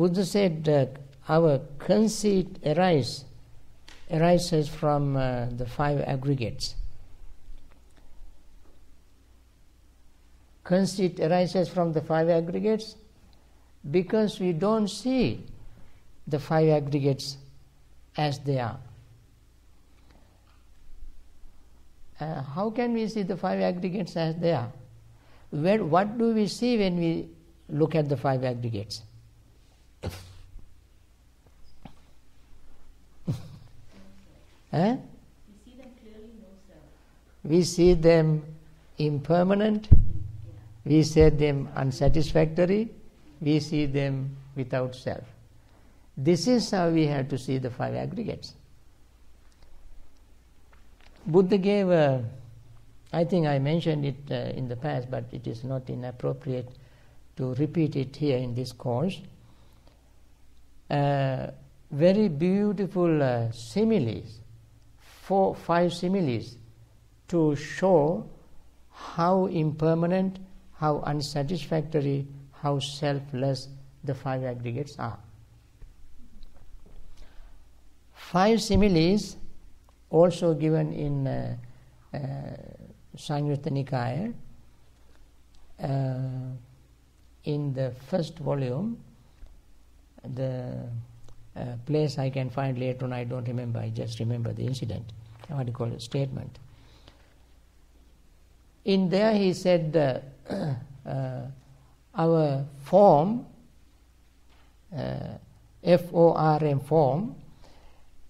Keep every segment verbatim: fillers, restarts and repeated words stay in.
Buddha said that our conceit arise, arises from uh, the five aggregates. Conceit arises from the five aggregates because we don't see the five aggregates as they are. Uh, how can we see the five aggregates as they are? Where, what do we see when we look at the five aggregates? eh? We see them clearly, no self. We see them impermanent, we see them unsatisfactory, we see them without self. This is how we have to see the five aggregates. Buddha gave a, I think I mentioned it uh, in the past, but it is not inappropriate to repeat it here in this course. Uh, very beautiful uh, similes, four, five similes to show how impermanent, how unsatisfactory, how selfless the five aggregates are. Five similes also given in uh, uh, Samyutta Nikaya, uh, in the first volume. The uh, place I can find later on, I don't remember, I just remember the incident, what do you call it, statement. In there he said, uh, uh, our form, uh, F O R M form,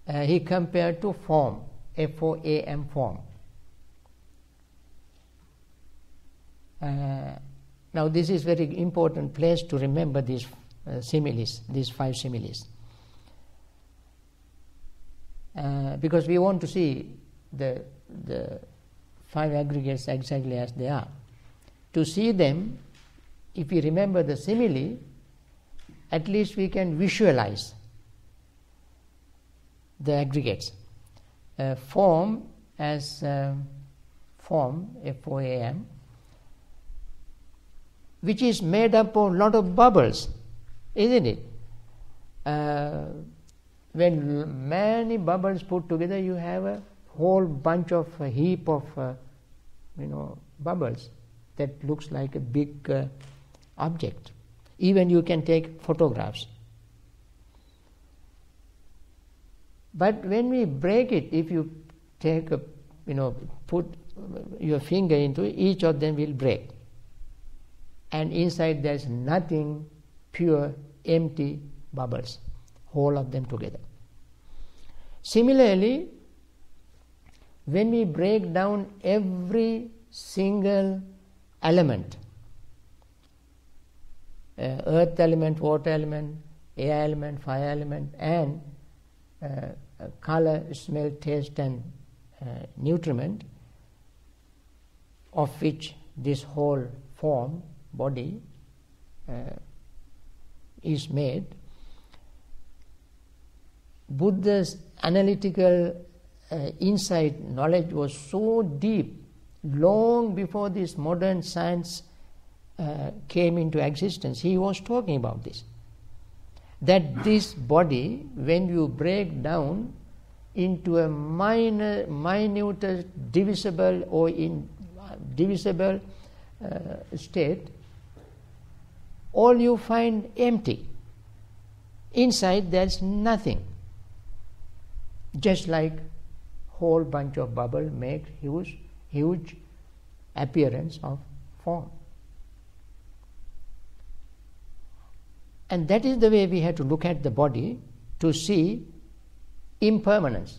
uh, he compared to form, F O A M form. Uh, now this is very important place to remember these uh, similes, these five similes. Uh, because we want to see the, the five aggregates exactly as they are. To see them, if we remember the simile, at least we can visualize the aggregates. Uh, form as uh, form, F O A M, which is made up of a lot of bubbles, isn't it? Uh, when many bubbles put together, you have a whole bunch of a heap of uh, you know, bubbles that looks like a big uh, object. Even you can take photographs. But when we break it, if you take a, you know, put your finger into it, each of them will break. And inside there's nothing, pure, empty bubbles, whole of them together. Similarly, when we break down every single element, uh, earth element, water element, air element, fire element, and uh, color, smell, taste, and uh, nutriment, of which this whole form, body uh, is made, Buddha's analytical uh, insight, knowledge was so deep, long before this modern science uh, came into existence, he was talking about this. That this body, when you break down into a minor, minute, divisible or indivisible uh, state, all you find empty. Inside there's nothing. Just like whole bunch of bubble makes huge, huge appearance of form. And that is the way we have to look at the body, to see impermanence.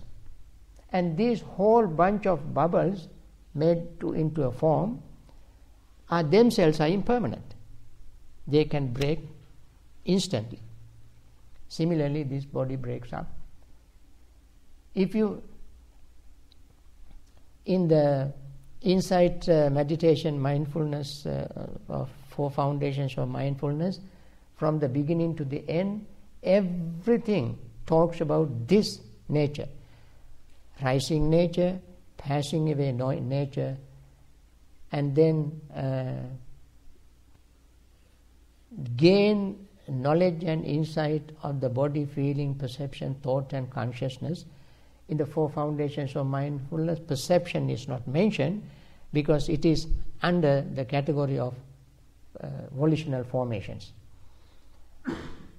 And these whole bunch of bubbles made to, into a form are themselves are impermanent. They can break instantly. Similarly, this body breaks up. If you, in the insight uh, meditation, mindfulness, uh, of four foundations of mindfulness, from the beginning to the end, everything talks about this nature. Rising nature, passing away nature, and then uh, gain knowledge and insight of the body, feeling, perception, thought and consciousness. In the four foundations of mindfulness, perception is not mentioned because it is under the category of uh, volitional formations.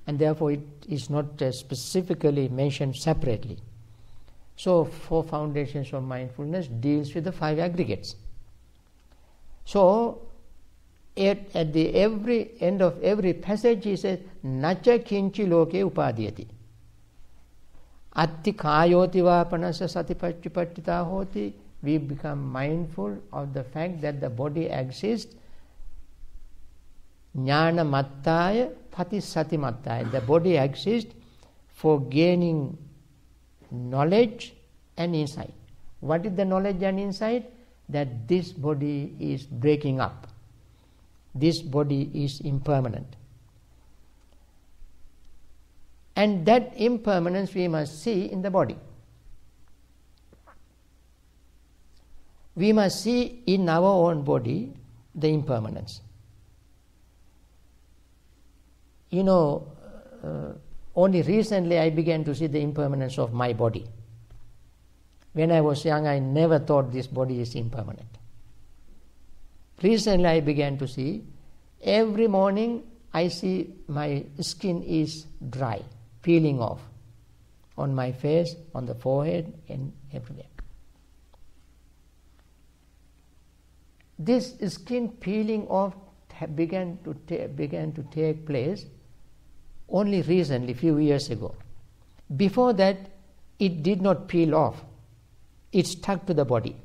And therefore it is not uh, specifically mentioned separately. So four foundations of mindfulness deals with the five aggregates. So at, at the every end of every passage he says, nacha kinchi loke upadhyati. Atti kayoti vapanasa satipaccipattita hoti. We become mindful of the fact that the body exists. Jnana mattaya pati sati mattaya. The body exists for gaining knowledge and insight. What is the knowledge and insight? That this body is breaking up. This body is impermanent. And that impermanence we must see in the body. We must see in our own body the impermanence. You know, uh, only recently I began to see the impermanence of my body. When I was young, I never thought this body is impermanent. Recently I began to see, every morning I see my skin is dry, peeling off on my face, on the forehead and everywhere. This skin peeling off began to, ta began to take place only recently, few years ago. Before that, it did not peel off. It stuck to the body.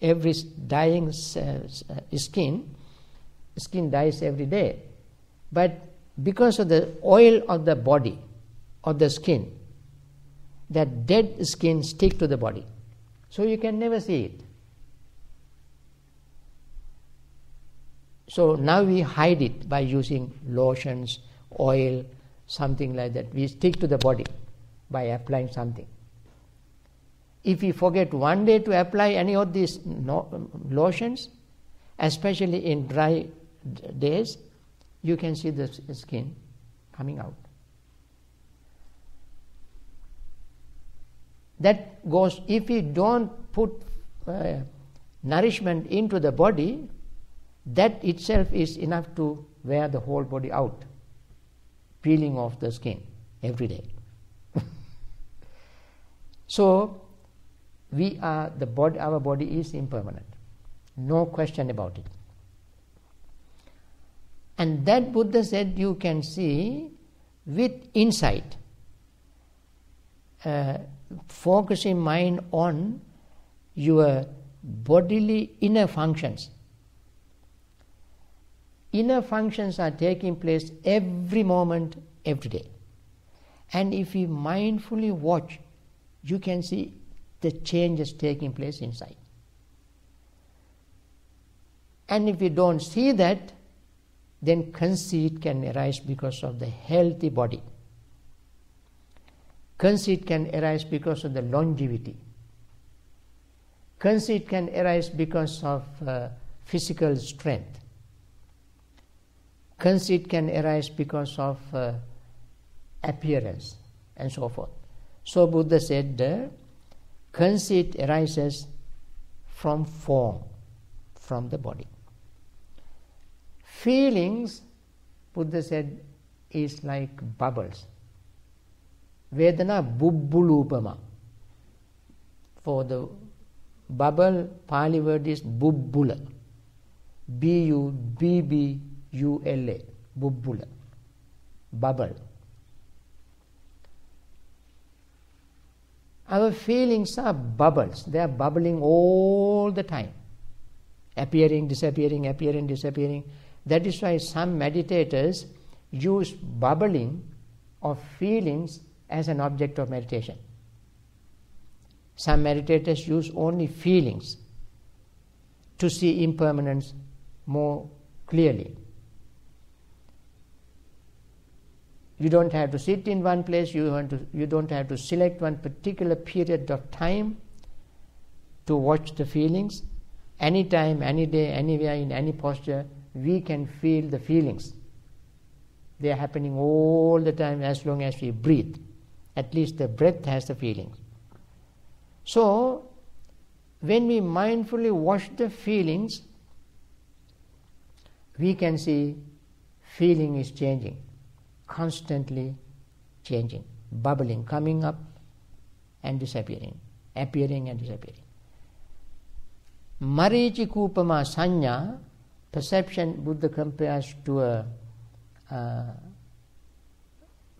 Every dying uh, skin, skin dies every day. But because of the oil of the body, of the skin, that dead skin stick to the body. So you can never see it. So now we hide it by using lotions, oil, something like that. We stick to the body by applying something. If we forget one day to apply any of these no, lotions, especially in dry days, you can see the skin coming out. That goes, if we don't put uh, nourishment into the body, that itself is enough to wear the whole body out, peeling off the skin every day. So, we are the body, our body is impermanent, no question about it. And that Buddha said you can see with insight, uh, focusing mind on your bodily inner functions. Inner functions are taking place every moment, every day. And if you mindfully watch, you can see the changes taking place inside. And if you don't see that, then conceit can arise because of the healthy body. Conceit can arise because of the longevity. Conceit can arise because of uh, physical strength. Conceit can arise because of uh, appearance and so forth. So Buddha said, uh, conceit arises from form, from the body. Feelings, Buddha said, is like bubbles. Vedana bubbuḷūpamā. For the bubble, Pali word is bubbuḷa. B U B B U L A. Bubbuḷa. Bubble. Our feelings are bubbles. They are bubbling all the time. Appearing, disappearing, appearing, disappearing. That is why some meditators use bubbling of feelings as an object of meditation. Some meditators use only feelings to see impermanence more clearly. You don't have to sit in one place, you, want to, you don't have to select one particular period of time to watch the feelings. Any time, any day, anywhere, in any posture, we can feel the feelings. They are happening all the time as long as we breathe. At least the breath has the feelings. So, when we mindfully watch the feelings, we can see feeling is changing, constantly changing, bubbling, coming up and disappearing, appearing and disappearing. Marīcikūpamā saññā, perception, Buddha compares to a, a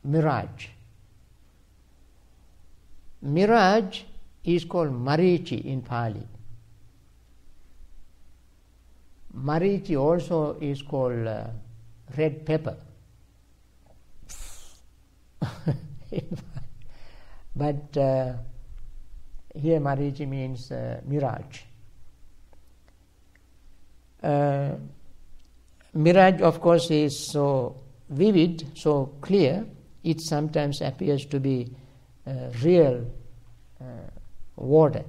mirage. Mirage is called Marīci in Pali. Marīci also is called uh, red pepper. But uh, here Marīci means uh, mirage. Uh, mirage, of course, is so vivid, so clear, it sometimes appears to be uh, real uh, water.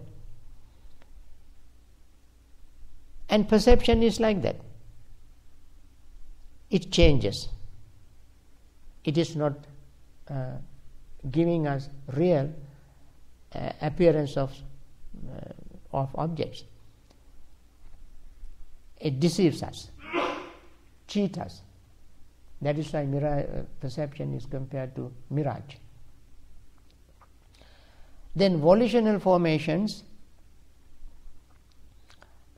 And perception is like that. It changes. It is not uh, giving us real uh, appearance of, uh, of objects. It deceives us, cheats us. That is why mirage, uh, perception is compared to mirage. Then volitional formations,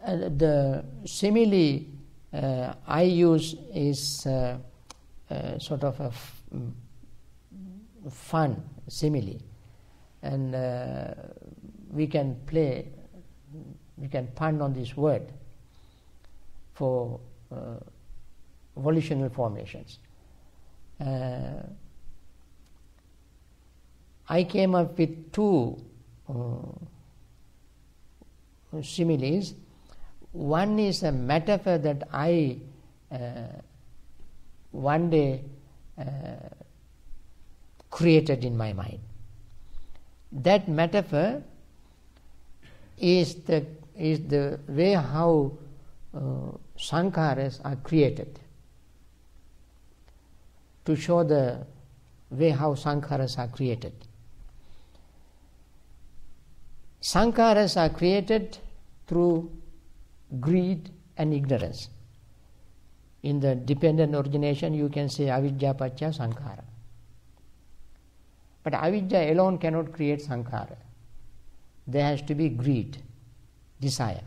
uh, the simile uh, I use is uh, uh, sort of a f- fun simile, and uh, we can play, we can pun on this word for uh, volitional formations. Uh, I came up with two uh, similes. One is a metaphor that I uh, one day uh, created in my mind. That metaphor is the is the way how uh, sankharas are created, to show the way how sankharas are created. Sankharas are created through greed and ignorance. In the dependent origination, you can say avijja pacca sankhara. But avijja alone cannot create sankhara. There has to be greed, desire.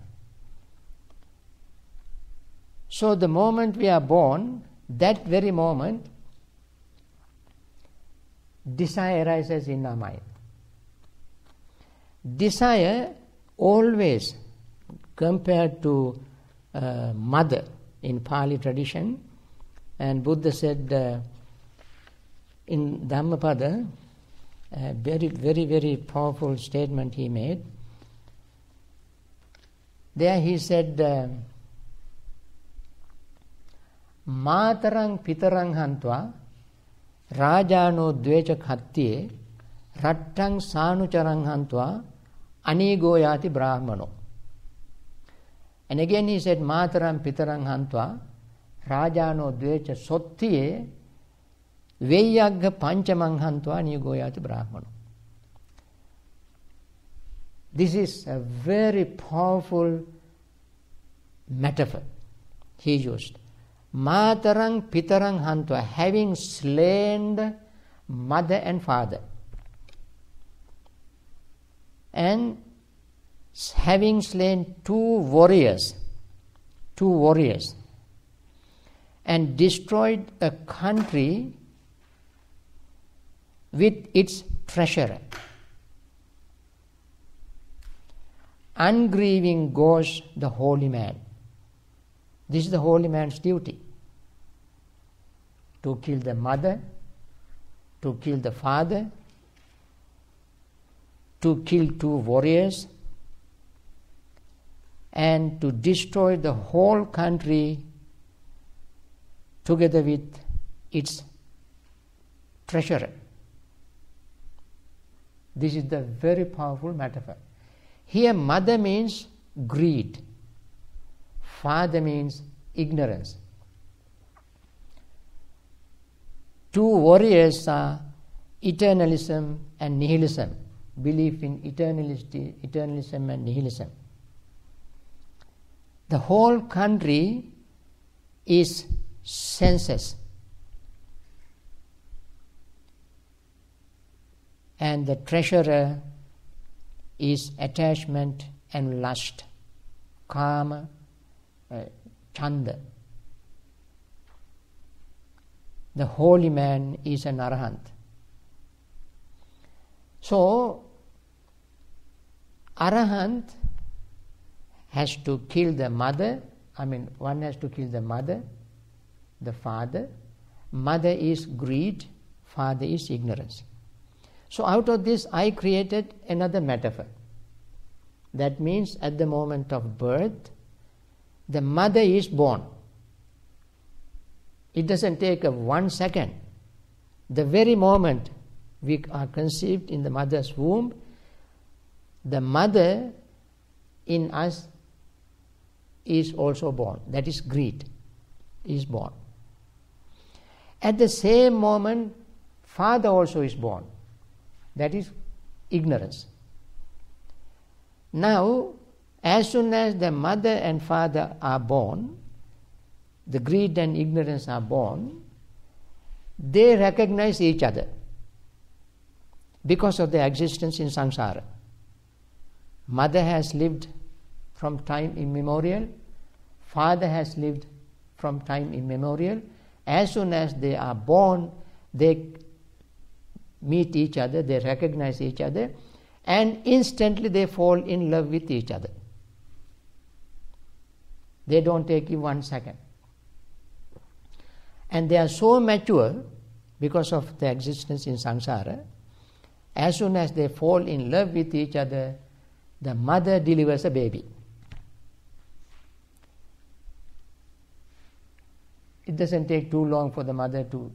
So the moment we are born, that very moment, desire arises in our mind. Desire always, compared to uh, mother in Pali tradition, and Buddha said uh, in Dhammapada, a very, very, very powerful statement he made. There he said, uh, Maatrang pitarang hantwa, rajaano dwijakhatiye, Rattang sanucharang hantwa, anigo yathi brahmano. And again he said, Maatrang pitarang hantwa, rajaano dwijak sottiye, Vayagpanchamanghantoa niyogaya te Brahmana. This is a very powerful metaphor he used. Mātarang pitarang hantwa, having slain the mother and father, and having slain two warriors, two warriors, and destroyed a country with its treasurer. Ungrieving goes the holy man. This is the holy man's duty, to kill the mother, to kill the father, to kill two warriors, and to destroy the whole country together with its treasurer. This is the very powerful metaphor. Here mother means greed, father means ignorance. two warriors are eternalism and nihilism, belief in eternality, eternalism and nihilism. The whole country is senseless. And the treasurer is attachment and lust, karma, uh, chanda. The holy man is an arahant. So, arahant has to kill the mother, I mean one has to kill the mother, the father. Mother is greed, father is ignorance. So out of this I created another metaphor. That means at the moment of birth, the mother is born. It doesn't take a one second. The very moment we are conceived in the mother's womb, the mother in us is also born. That is greed, is born. At the same moment, father also is born. That is ignorance. Now, as soon as the mother and father are born, the greed and ignorance are born, they recognize each other because of their existence in samsara. Mother has lived from time immemorial, father has lived from time immemorial. As soon as they are born, they meet each other, they recognize each other, and instantly they fall in love with each other. They don't take you one second. And they are so mature because of their existence in samsara, as soon as they fall in love with each other, the mother delivers a baby. It doesn't take too long for the mother to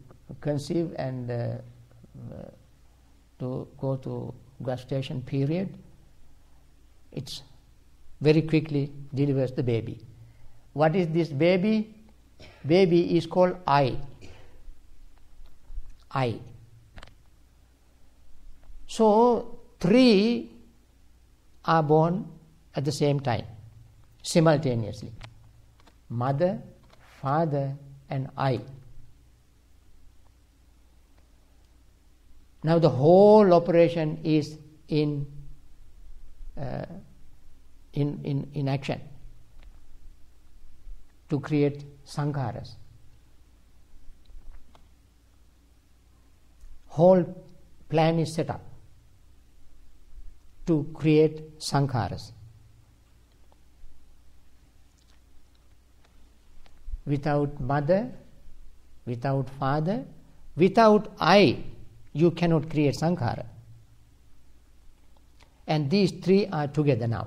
conceive and uh, Uh, to go to gestation period. It's very quickly delivers the baby. What is this baby? Baby is called I. I. So three are born at the same time, simultaneously. Mother, father, and I. Now the whole operation is in, uh, in, in, in action to create sankharas. Whole plan is set up to create sankharas. Without mother, without father, without I, you cannot create sankhara. And these three are together now.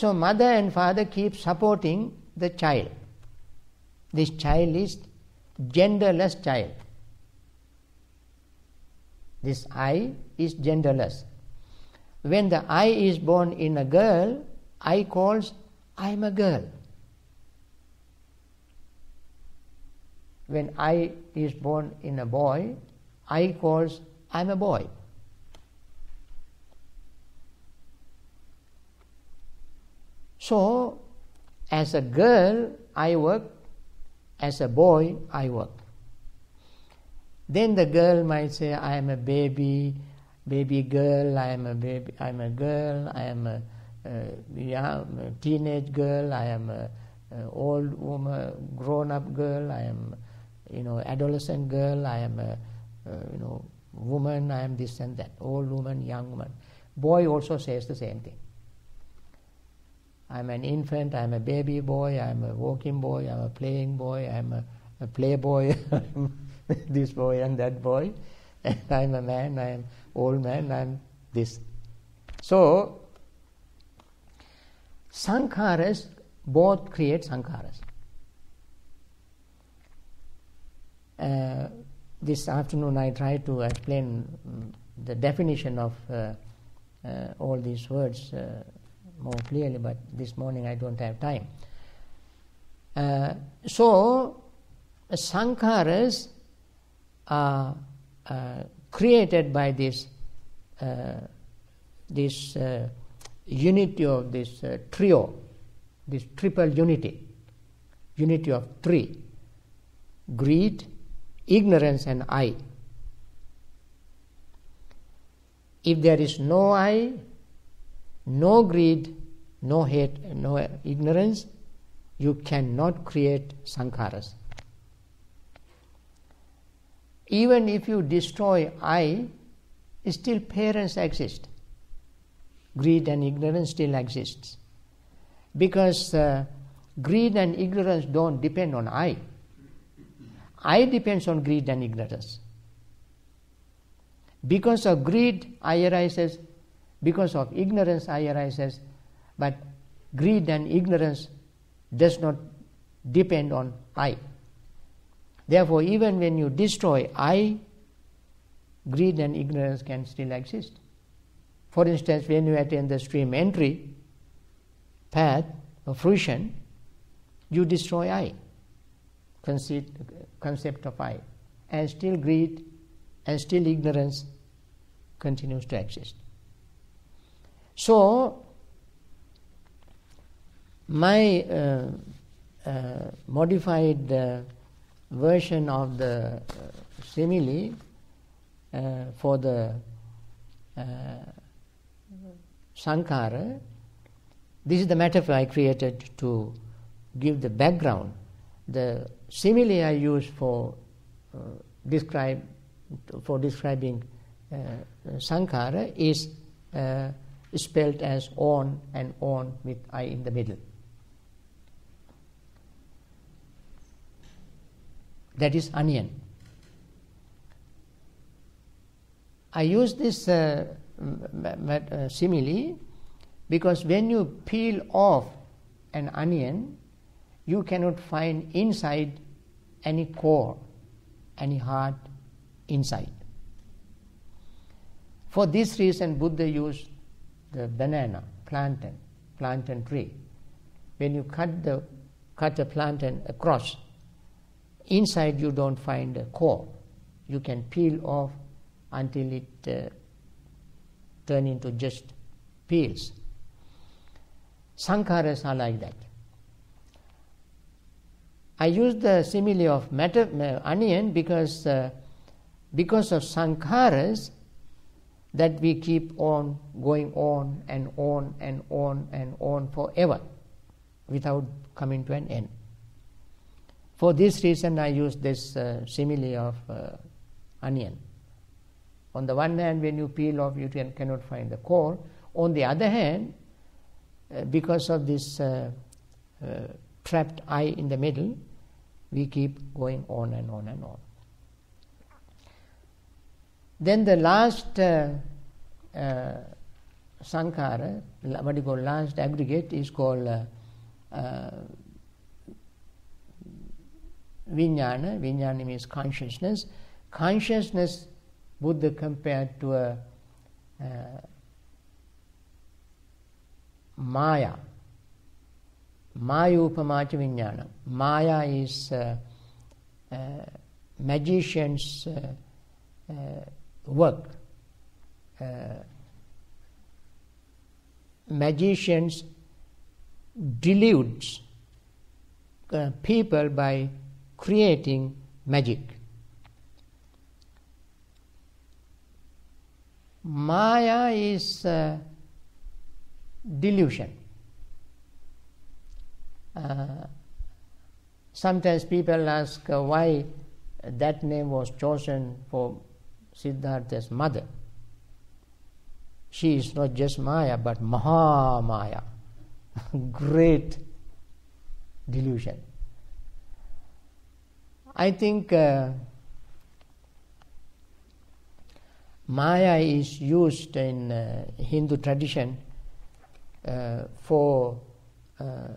So mother and father keep supporting the child. This child is genderless child. This I is genderless. When the I is born in a girl, I calls, I am a girl. When I is born in a boy, I calls, I am a boy. So, as a girl, I work. As a boy, I work. Then the girl might say, I am a baby, baby girl, I am a baby, I am a girl, I am a, uh, yeah, a teenage girl, I am a, a old woman, grown-up girl, I am... you know, adolescent girl, I am a, uh, you know, woman, I am this and that, old woman, young woman. Boy also says the same thing. I am an infant, I am a baby boy, I am a walking boy, I am a playing boy, I am a, a playboy, this boy and that boy, and I am a man, I am old man, I am this. So, sankharas, both create sankharas. Uh, this afternoon I tried to explain um, the definition of uh, uh, all these words uh, more clearly, but this morning I don't have time. Uh, so, sankharas are uh, created by this uh, this uh, unity of this uh, trio, this triple unity, unity of three, greed, ignorance and I. If there is no I, no greed, no hate, no ignorance, you cannot create sankharas. Even if you destroy I, still parents exist. Greed and ignorance still exists. Because uh, greed and ignorance don't depend on I. I depends on greed and ignorance. Because of greed, I arises. Because of ignorance, I arises. But greed and ignorance does not depend on I. Therefore, even when you destroy I, greed and ignorance can still exist. For instance, when you attain the stream entry, path of fruition, you destroy I, conceit, concept of I, and still greed and still ignorance continues to exist. So, my uh, uh, modified uh, version of the uh, simile uh, for the uh, sankhara, this is the metaphor I created to give the background. The simile I use for uh, describe for describing uh, sankhara is uh, spelled as on and on with I in the middle. That is onion. I use this uh, simile because when you peel off an onion, you cannot find inside any core, any heart inside. For this reason, Buddha used the banana, plantain, plantain tree. When you cut the cut a plantain across, inside you don't find a core. You can peel off until it uh, turn into just peels. Sankharas are like that. I use the simile of matter, onion because uh, because of sankharas that we keep on going on and on and on and on forever without coming to an end. For this reason I use this uh, simile of uh, onion. On the one hand, when you peel off, you can, cannot find the core. On the other hand, uh, because of this uh, uh, trapped I in the middle, we keep going on and on and on. Then the last uh, uh, sankhara, what you call last aggregate, is called uh, uh, vijnana. Vijnana means consciousness. Consciousness, Buddha compared to a uh, maya. Māyūpamā ca vijnāna. Maya is uh, uh, magician's uh, uh, work. Uh, magicians deludes uh, people by creating magic. Maya is uh, delusion. Uh, sometimes people ask uh, why that name was chosen for Siddhartha's mother. She is not just Maya, but Mahamaya, great delusion. I think uh, Maya is used in uh, Hindu tradition uh, for uh,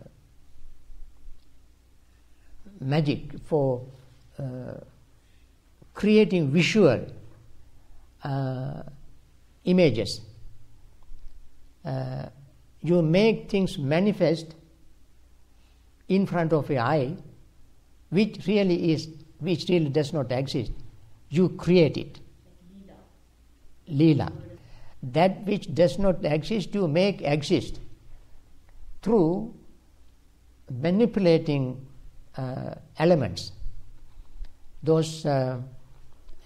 magic, for uh, creating visual uh, images. Uh, you make things manifest in front of your eye, which really is which really does not exist. You create it. Leela. That which does not exist, you make exist through manipulating uh, elements. Those, uh,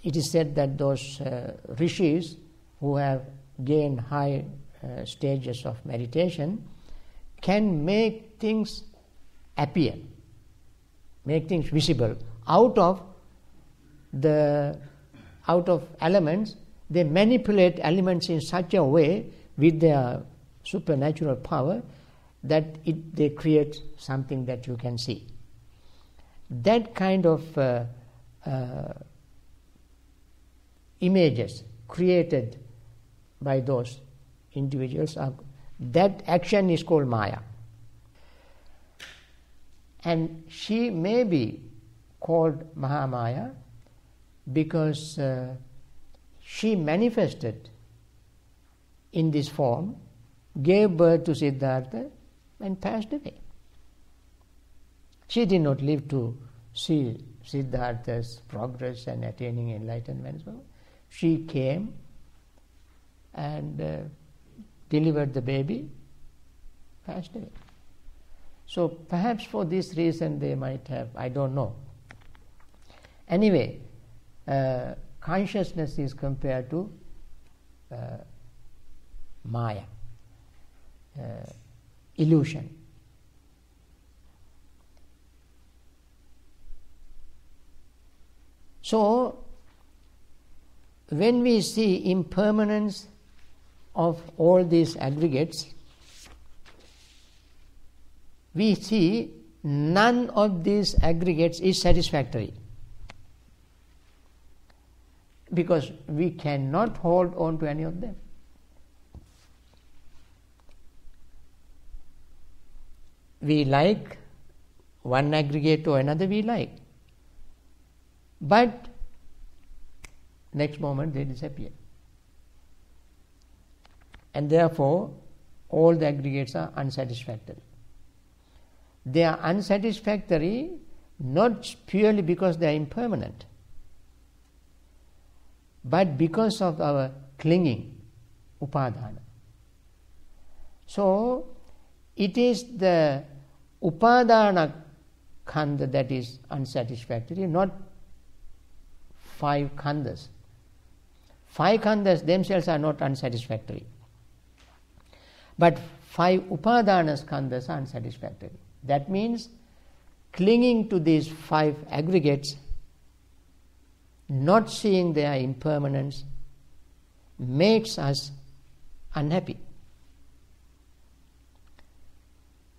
it is said that those uh, rishis who have gained high uh, stages of meditation can make things appear, make things visible. Out of the, out of elements, they manipulate elements in such a way with their supernatural power that it, they create something that you can see. That kind of uh, uh, images created by those individuals, are, that action is called Maya. And she may be called Mahamaya because uh, she manifested in this form, gave birth to Siddhartha and passed away. She did not live to see Siddhartha's progress and attaining enlightenment. So she came and uh, delivered the baby, passed away. So perhaps for this reason they might have, I don't know. Anyway, uh, consciousness is compared to uh, Maya, uh, illusion. So, when we see impermanence of all these aggregates, we see none of these aggregates is satisfactory, because we cannot hold on to any of them. We like one aggregate or another, we like, but next moment they disappear. And therefore, all the aggregates are unsatisfactory. They are unsatisfactory not purely because they are impermanent, but because of our clinging, Upadhana. So, it is the Upadhana khanda that is unsatisfactory, not five khandas. Five khandas themselves are not unsatisfactory, but five Upadhana khandas are unsatisfactory. That means clinging to these five aggregates, not seeing their impermanence, makes us unhappy.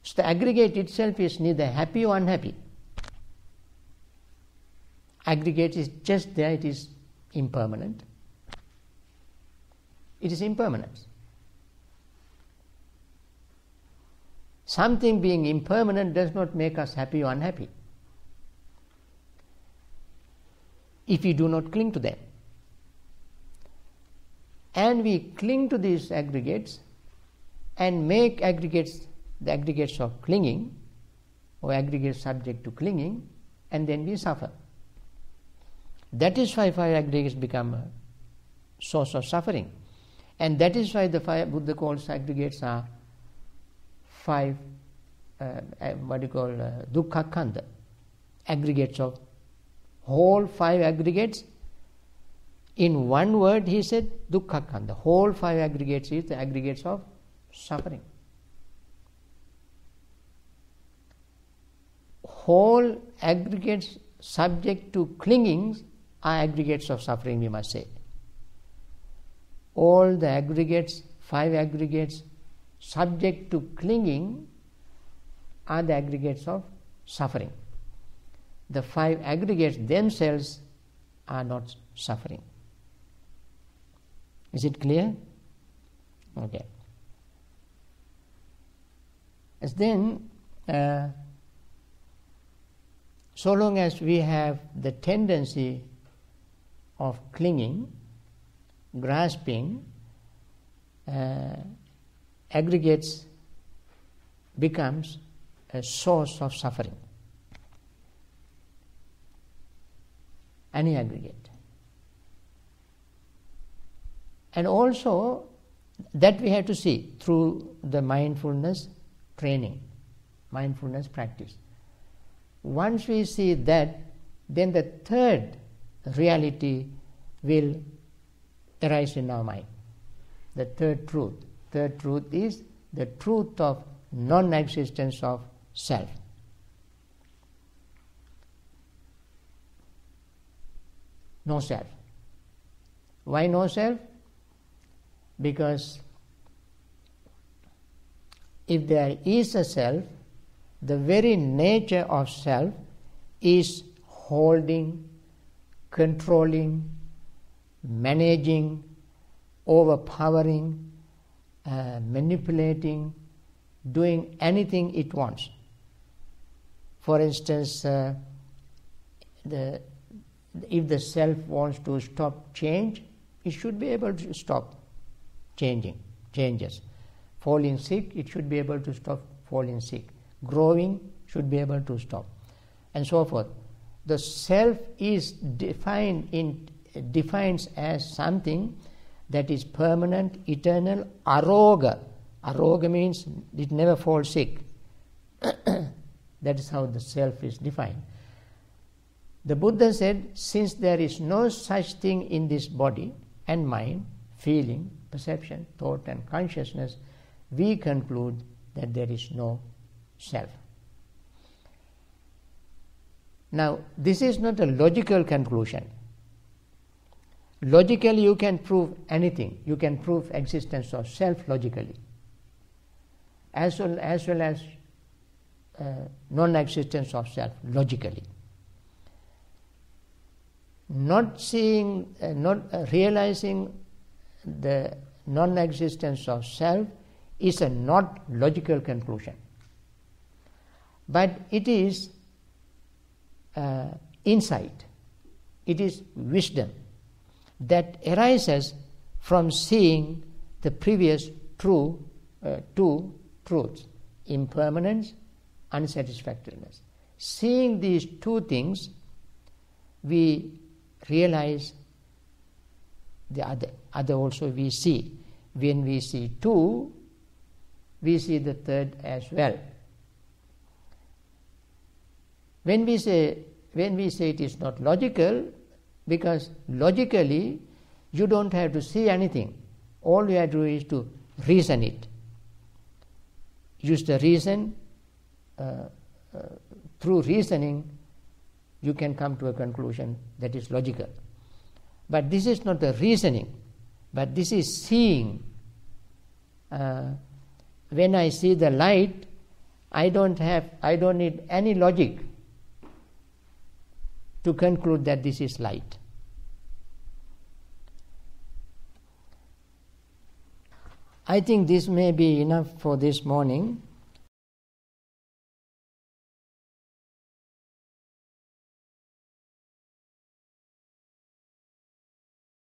So the aggregate itself is neither happy or unhappy. Aggregate is just there, it is impermanent. It is impermanence. Something being impermanent does not make us happy or unhappy, if we do not cling to them. And we cling to these aggregates and make aggregates, the aggregates of clinging, or aggregates subject to clinging, and then we suffer. That is why five aggregates become a source of suffering. And that is why the five Buddha calls aggregates are five, uh, what do you call, uh, dukkha khanda, aggregates of whole five aggregates. In one word he said dukkha khanda. Whole five aggregates is the aggregates of suffering. Whole aggregates subject to clingings are aggregates of suffering, we must say. All the aggregates, five aggregates subject to clinging are the aggregates of suffering. The five aggregates themselves are not suffering. Is it clear? Okay. As then, uh, so long as we have the tendency of clinging, grasping, uh, aggregates becomes a source of suffering. any aggregate. And also that we have to see through the mindfulness training, mindfulness practice. Once we see that, then the third reality will arise in our mind. The third truth. Third truth is the truth of non-existence of self. No self. Why no self? Because if there is a self, the very nature of self is holding, controlling, managing, overpowering, uh, manipulating, doing anything it wants. For instance, uh, the, if the self wants to stop change, it should be able to stop changing, changes. Falling sick, it should be able to stop falling sick. Growing should be able to stop, and so forth. The self is defined in defines as something that is permanent, eternal, aroga. Aroga means it never falls sick. That is how the self is defined. The Buddha said, since there is no such thing in this body and mind, feeling, perception, thought and consciousness, we conclude that there is no self. Now, this is not a logical conclusion. Logically, you can prove anything. You can prove existence of self logically, as well as, well as uh, non-existence of self logically. Not seeing, uh, not uh, realizing the non-existence of self is a not logical conclusion, but it is uh, insight, it is wisdom that arises from seeing the previous true uh, two truths, impermanence, unsatisfactoriness. Seeing these two things, we realize the other. Other also we see. When we see two, we see the third as well. When we say, when we say it is not logical, because logically you don't have to see anything. All you have to do is to reason it. Use the reason. Uh, uh, through reasoning, you can come to a conclusion that is logical. But this is not the reasoning, but this is seeing. Uh, when I see the light, I don't have, I don't need any logic to conclude that this is light. I think this may be enough for this morning.